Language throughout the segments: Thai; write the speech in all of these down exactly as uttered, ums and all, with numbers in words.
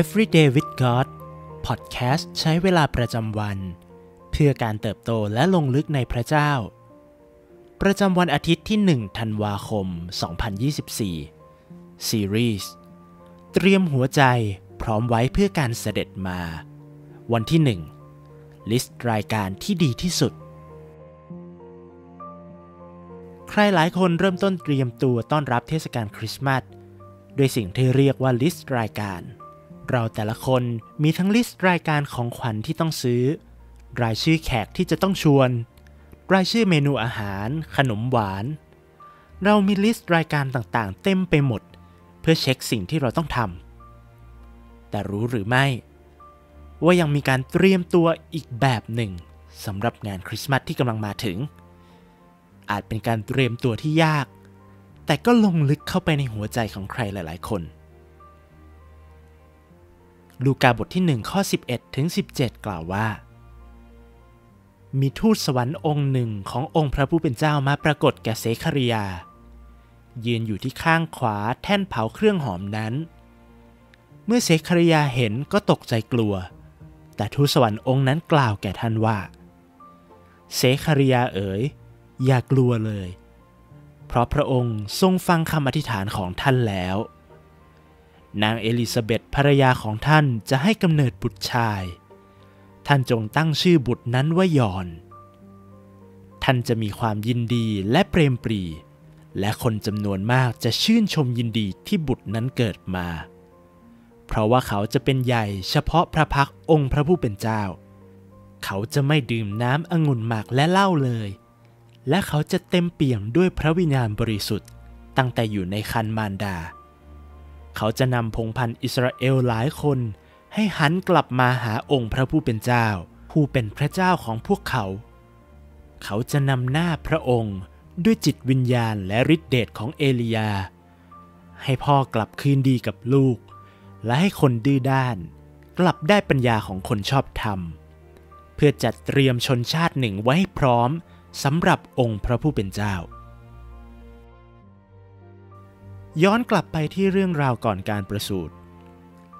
Every Day with God Podcast ใช้เวลาประจำวันเพื่อการเติบโตและลงลึกในพระเจ้าประจำวันอาทิตย์ที่หนึ่งธันวาคมสองพันยี่สิบสี่ Series เตรียมหัวใจพร้อมไว้เพื่อการเสด็จมาวันที่หนึ่งลิสต์รายการที่ดีที่สุดใครหลายคนเริ่มต้นเตรียมตัวต้อนรับเทศกาลคริสต์มาสด้วยสิ่งที่เรียกว่าลิสต์รายการเราแต่ละคนมีทั้งลิสต์รายการของขวัญที่ต้องซื้อรายชื่อแขกที่จะต้องชวนรายชื่อเมนูอาหารขนมหวานเรามีลิสต์รายการต่างๆเต็มไปหมดเพื่อเช็คสิ่งที่เราต้องทำแต่รู้หรือไม่ว่ายังมีการเตรียมตัวอีกแบบหนึ่งสำหรับงานคริสต์มาสที่กำลังมาถึงอาจเป็นการเตรียมตัวที่ยากแต่ก็ลงลึกเข้าไปในหัวใจของใครหลายๆคนลูกาบทที่หนึ่งข้อสิบเอ็ดถึงสิบเจ็ดกล่าวว่ามีทูตสวรรค์องค์หนึ่งขององค์พระผู้เป็นเจ้ามาปรากฏแก่เสคัริยายืนอยู่ที่ข้างขวาแท่นเผาเครื่องหอมนั้นเมื่อเสคัริยาเห็นก็ตกใจกลัวแต่ทูตสวรรค์องค์นั้นกล่าวแก่ท่านว่าเสคัริยาเอ๋ยอย่ากลัวเลยเพราะพระองค์ทรงฟังคำอธิษฐานของท่านแล้วนางเอลิซาเบธภรรยาของท่านจะให้กำเนิดบุตรชายท่านจงตั้งชื่อบุตรนั้นว่ายอนท่านจะมีความยินดีและเปรมปรีและคนจำนวนมากจะชื่นชมยินดีที่บุตรนั้นเกิดมาเพราะว่าเขาจะเป็นใหญ่เฉพาะพระพักตร์องค์พระผู้เป็นเจ้าเขาจะไม่ดื่มน้ำองุ่นหมากและเหล้าเลยและเขาจะเต็มเปี่ยมด้วยพระวิญญาณบริสุทธิ์ตั้งแต่อยู่ในครรภ์มารดาเขาจะนำพงศ์พันธุ์อิสราเอลหลายคนให้หันกลับมาหาองค์พระผู้เป็นเจ้าผู้เป็นพระเจ้าของพวกเขาเขาจะนำหน้าพระองค์ด้วยจิตวิญญาณและฤทธิเดชของเอลียาให้พ่อกลับคืนดีกับลูกและให้คนดื้อด้านกลับได้ปัญญาของคนชอบธรรมเพื่อจัดเตรียมชนชาติหนึ่งไว้ให้พร้อมสำหรับองค์พระผู้เป็นเจ้าย้อนกลับไปที่เรื่องราวก่อนการประสูติ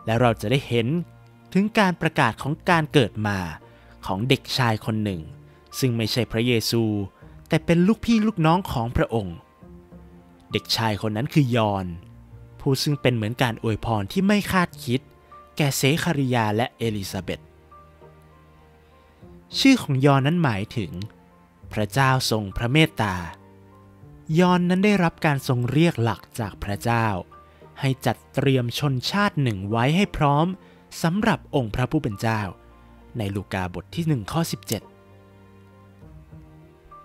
และเราจะได้เห็นถึงการประกาศของการเกิดมาของเด็กชายคนหนึ่งซึ่งไม่ใช่พระเยซูแต่เป็นลูกพี่ลูกน้องของพระองค์เด็กชายคนนั้นคือยอนผู้ซึ่งเป็นเหมือนการอวยพรที่ไม่คาดคิดแก่เสคัริยาและเอลิซาเบธชื่อของยอนนั้นหมายถึงพระเจ้าทรงพระเมตตายอนนั้นได้รับการทรงเรียกหลักจากพระเจ้าให้จัดเตรียมชนชาติหนึ่งไว้ให้พร้อมสำหรับองค์พระผู้เป็นเจ้าในลูกาบทที่หนึ่งข้อสิบเจ็ด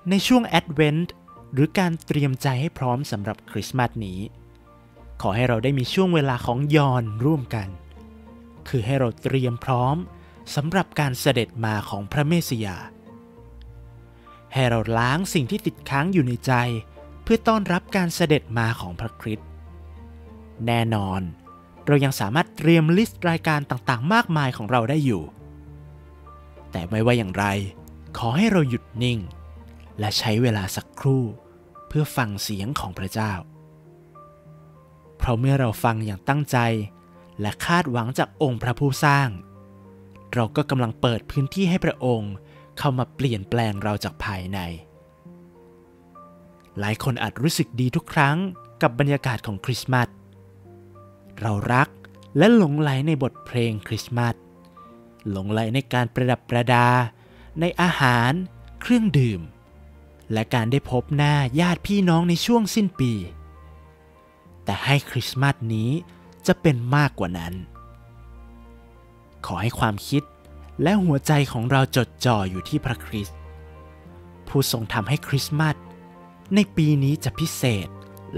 ในช่วงแอดเวนต์หรือการเตรียมใจให้พร้อมสำหรับคริสต์มาสนี้ขอให้เราได้มีช่วงเวลาของยอนร่วมกันคือให้เราเตรียมพร้อมสำหรับการเสด็จมาของพระเมสสิยาให้เราล้างสิ่งที่ติดค้างอยู่ในใจเพื่อต้อนรับการเสด็จมาของพระคริสต์แน่นอนเรายังสามารถเตรียมลิสต์รายการต่างๆมากมายของเราได้อยู่แต่ไม่ว่าอย่างไรขอให้เราหยุดนิ่งและใช้เวลาสักครู่เพื่อฟังเสียงของพระเจ้าเพราะเมื่อเราฟังอย่างตั้งใจและคาดหวังจากองค์พระผู้สร้างเราก็กำลังเปิดพื้นที่ให้พระองค์เข้ามาเปลี่ยนแปลงเราจากภายในหลายคนอาจรู้สึกดีทุกครั้งกับบรรยากาศของคริสต์มาสเรารักและหลงไหลในบทเพลงคริสต์มาสหลงไหลในการประดับประดาในอาหารเครื่องดื่มและการได้พบหน้าญาติพี่น้องในช่วงสิ้นปีแต่ให้คริสต์มาสนี้จะเป็นมากกว่านั้นขอให้ความคิดและหัวใจของเราจดจ่ออยู่ที่พระคริสต์ผู้ทรงทำให้คริสต์มาสในปีนี้จะพิเศษ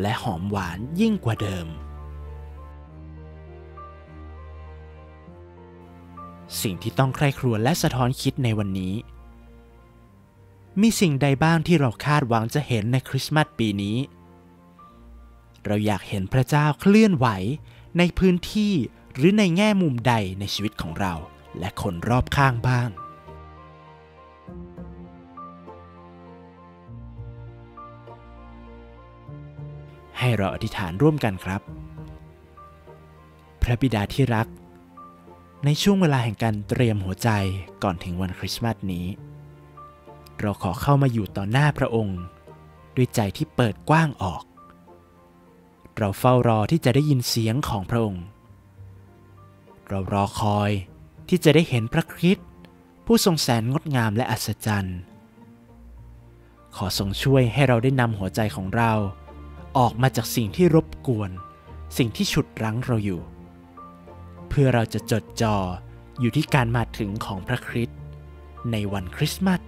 และหอมหวานยิ่งกว่าเดิมสิ่งที่ต้องใคร่ครวญและสะท้อนคิดในวันนี้มีสิ่งใดบ้างที่เราคาดหวังจะเห็นในคริสต์มาสปีนี้เราอยากเห็นพระเจ้าเคลื่อนไหวในพื้นที่หรือในแง่มุมใดในชีวิตของเราและคนรอบข้างบ้างให้เราอธิษฐานร่วมกันครับพระบิดาที่รัก ในช่วงเวลาแห่งการเตรียมหัวใจก่อนถึงวันคริสต์มาสนี้เราขอเข้ามาอยู่ต่อหน้าพระองค์ด้วยใจที่เปิดกว้างออกเราเฝ้ารอที่จะได้ยินเสียงของพระองค์เรารอคอยที่จะได้เห็นพระคริสต์ผู้ทรงแสนงดงามและอัศจรรย์ขอทรงช่วยให้เราได้นำหัวใจของเราออกมาจากสิ่งที่รบกวนสิ่งที่ฉุดรั้งเราอยู่เพื่อเราจะจดจ่ออยู่ที่การมาถึงของพระคริสต์ในวันคริสต์มาส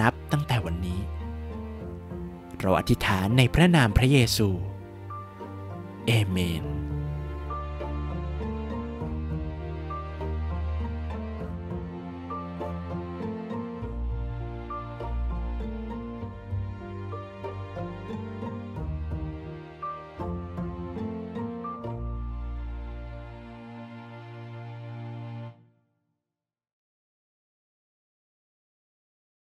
นับตั้งแต่วันนี้เราอธิษฐานในพระนามพระเยซูเอเมน